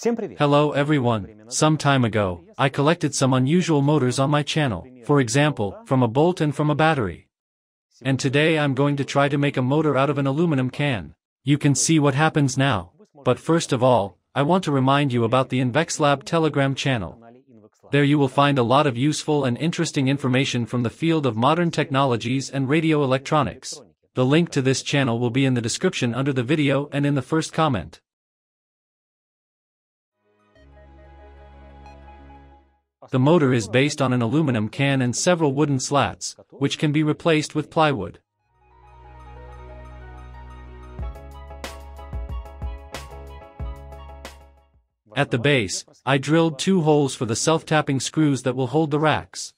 Hello everyone, some time ago, I collected some unusual motors on my channel, for example, from a bolt and from a battery. And today I'm going to try to make a motor out of an aluminum can. You can see what happens now. But first of all, I want to remind you about the InvexLab Telegram channel. There you will find a lot of useful and interesting information from the field of modern technologies and radio electronics. The link to this channel will be in the description under the video and in the first comment. The motor is based on an aluminum can and several wooden slats, which can be replaced with plywood. At the base, I drilled 2 holes for the self-tapping screws that will hold the racks.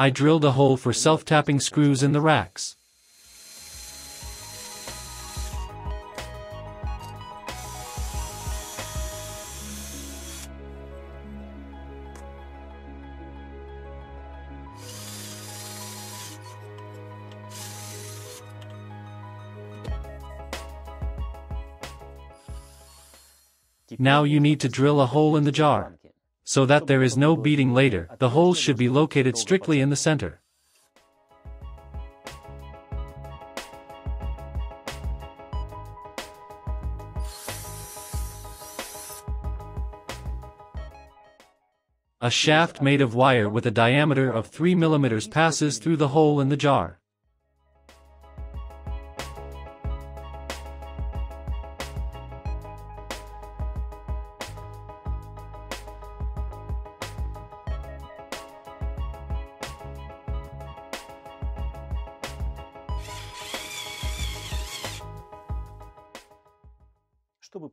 I drilled a hole for self-tapping screws in the racks. Now you need to drill a hole in the jar, so that there is no beating later. The holes should be located strictly in the center. A shaft made of wire with a diameter of 3 mm passes through the hole in the jar.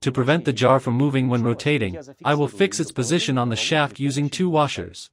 To prevent the jar from moving when rotating, I will fix its position on the shaft using 2 washers.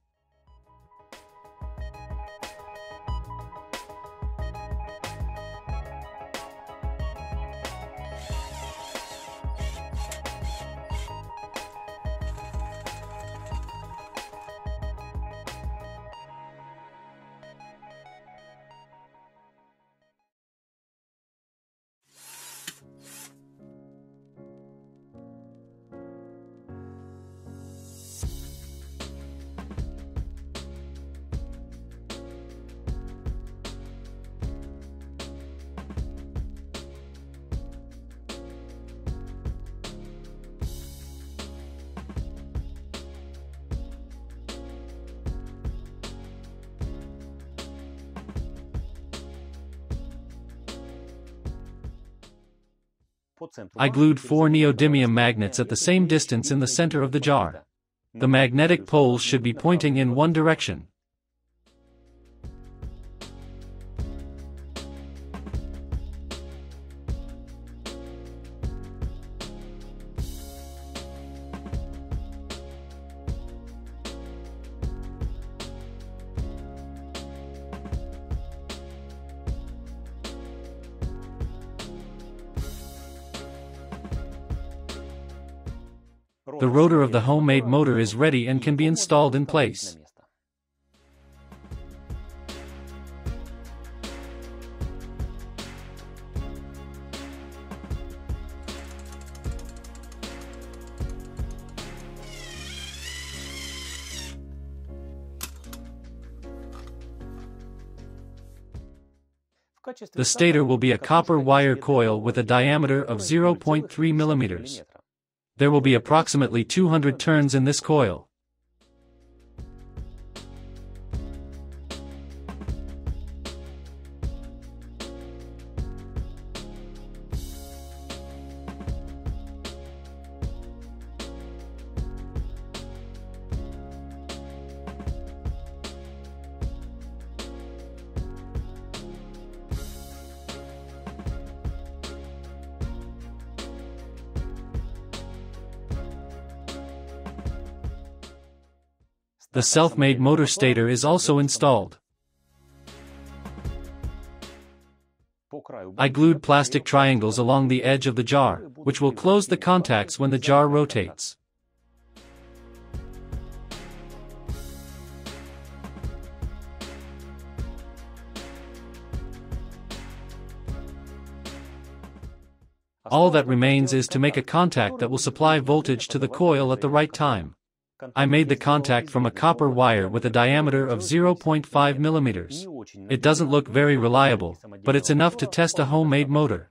I glued 4 neodymium magnets at the same distance in the center of the jar. The magnetic poles should be pointing in one direction. The rotor of the homemade motor is ready and can be installed in place. The stator will be a copper wire coil with a diameter of 0.3 mm. There will be approximately 200 turns in this coil. The self-made motor stator is also installed. I glued plastic triangles along the edge of the jar, which will close the contacts when the jar rotates. All that remains is to make a contact that will supply voltage to the coil at the right time. I made the contact from a copper wire with a diameter of 0.5 millimeters. It doesn't look very reliable, but it's enough to test a homemade motor.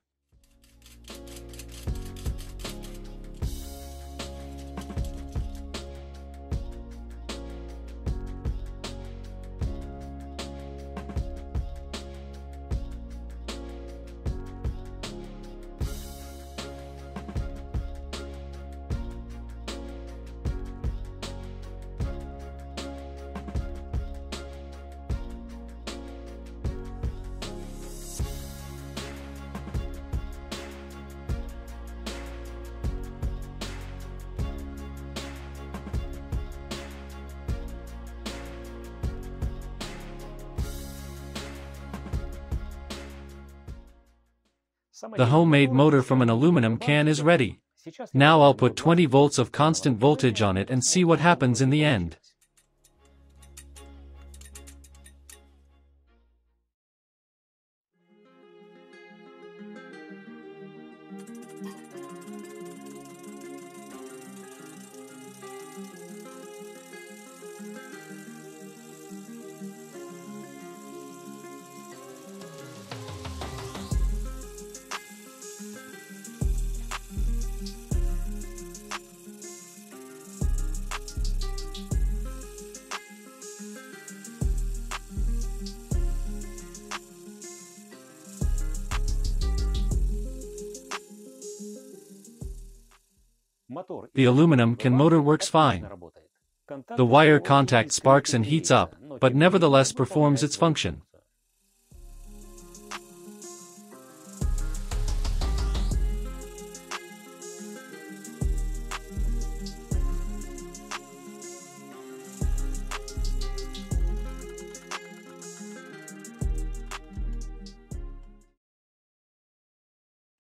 The homemade motor from an aluminum can is ready. Now I'll put 20 volts of constant voltage on it and see what happens in the end. The aluminum can motor works fine. The wire contact sparks and heats up, but nevertheless performs its function.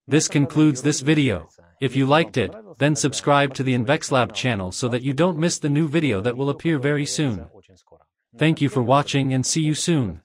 This concludes this video. If you liked it, then subscribe to the InvexLab channel so that you don't miss the new video that will appear very soon. Thank you for watching and see you soon.